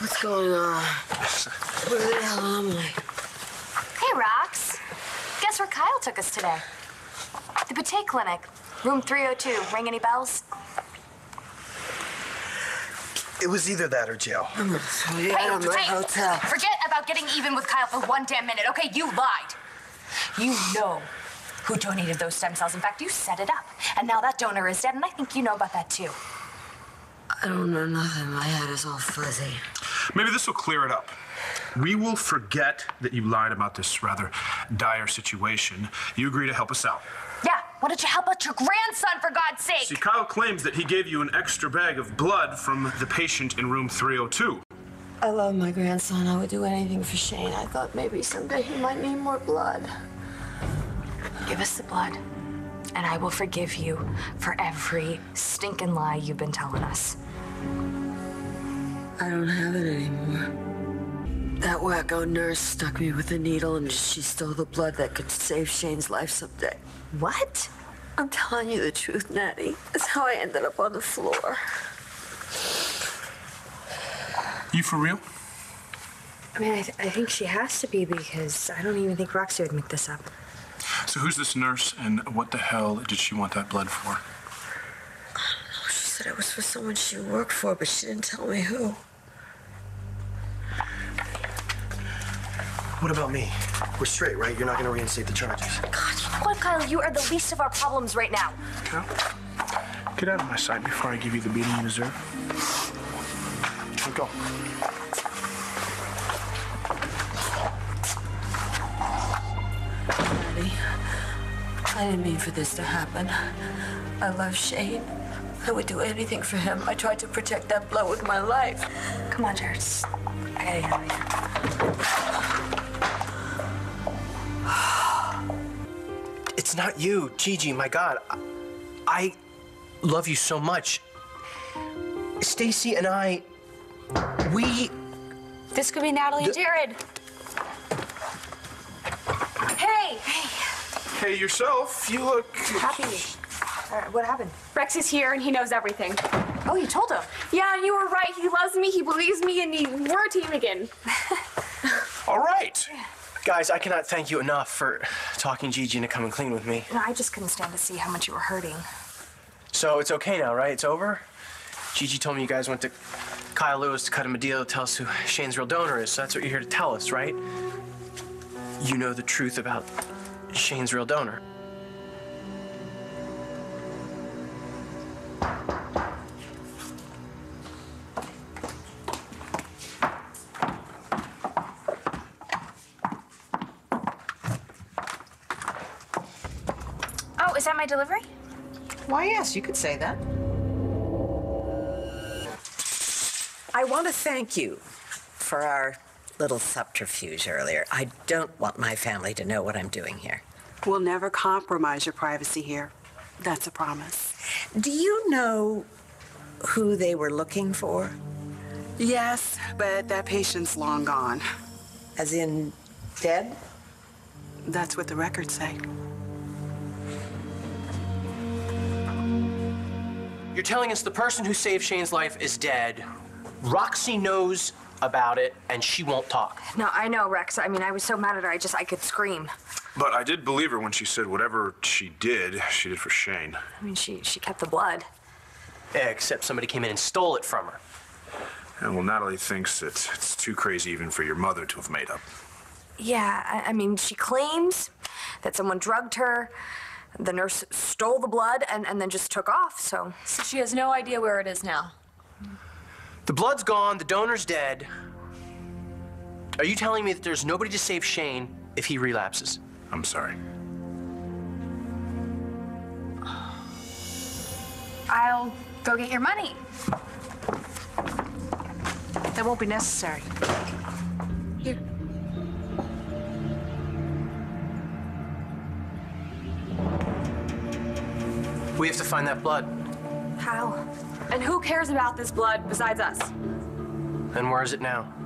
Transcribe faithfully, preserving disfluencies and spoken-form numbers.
What's going on? Where the hell am I? Hey, Rox. Guess where Kyle took us today? The Pate Clinic, room three oh two. Ring any bells? It was either that or jail. I'm sorry, I don't know how to. Forget about getting even with Kyle for one damn minute, okay? You lied. You know who donated those stem cells. In fact, you set it up. And now that donor is dead, and I think you know about that, too. I don't know nothing. My head is all fuzzy. Maybe this will clear it up. We will forget that you lied about this rather dire situation. You agree to help us out. Yeah. Why don't you help out your grandson, for God's sake? See, Kyle claims that he gave you an extra bag of blood from the patient in room three oh two. I love my grandson. I would do anything for Shane. I thought maybe someday he might need more blood. Give us the blood, and I will forgive you for every stinking lie you've been telling us. I don't have it anymore. That wacko nurse stuck me with a needle, and she stole the blood that could save Shane's life someday. What? I'm telling you the truth, Natty. That's how I ended up on the floor. You for real? I mean, I, th I think she has to be, because I don't even think Roxy would make this up. So who's this nurse, and what the hell did she want that blood for? I don't know. She said it was for someone she worked for, but she didn't tell me who. What about me? We're straight, right? You're not going to reinstate the charges. God, you know what, Kyle? You are the least of our problems right now. Kyle, get out of my sight before I give you the beating you deserve. Don't go. Daddy, I didn't mean for this to happen. I love Shane. I would do anything for him. I tried to protect that blood with my life. Come on, Jared. I gotta get out of here. It's not you, Gigi, my God. I, I love you so much. Stacy and I, we... This could be Natalie and Jared. Hey! Hey. Hey, yourself. You look... happy. Uh, what happened? Rex is here, and he knows everything. Oh, you told him? Yeah, you were right. He loves me, he believes me, and he, we're a team again. All right. Guys, I cannot thank you enough for talking Gigi into coming clean with me. No, I just couldn't stand to see how much you were hurting. So it's okay now, right? It's over? Gigi told me you guys went to Kyle Lewis to cut him a deal to tell us who Shane's real donor is, so that's what you're here to tell us, right? You know the truth about Shane's real donor. Is that my delivery? Why, yes, you could say that. I want to thank you for our little subterfuge earlier. I don't want my family to know what I'm doing here. We'll never compromise your privacy here. That's a promise. Do you know who they were looking for? Yes, but that patient's long gone. As in dead? That's what the records say. You're telling us the person who saved Shane's life is dead. Roxy knows about it, and she won't talk. No, I know, Rex. I mean, I was so mad at her, I just, I could scream. But I did believe her when she said whatever she did, she did for Shane. I mean, she, she kept the blood. Yeah, except somebody came in and stole it from her. And well, Natalie thinks that it's too crazy even for your mother to have made up. Yeah, I, I mean, she claims that someone drugged her. The nurse stole the blood and, and then just took off, so... So she has no idea where it is now. The blood's gone, the donor's dead. Are you telling me that there's nobody to save Shane if he relapses? I'm sorry. I'll go get your money. That won't be necessary. Here. We have to find that blood. How? And who cares about this blood besides us? And where is it now?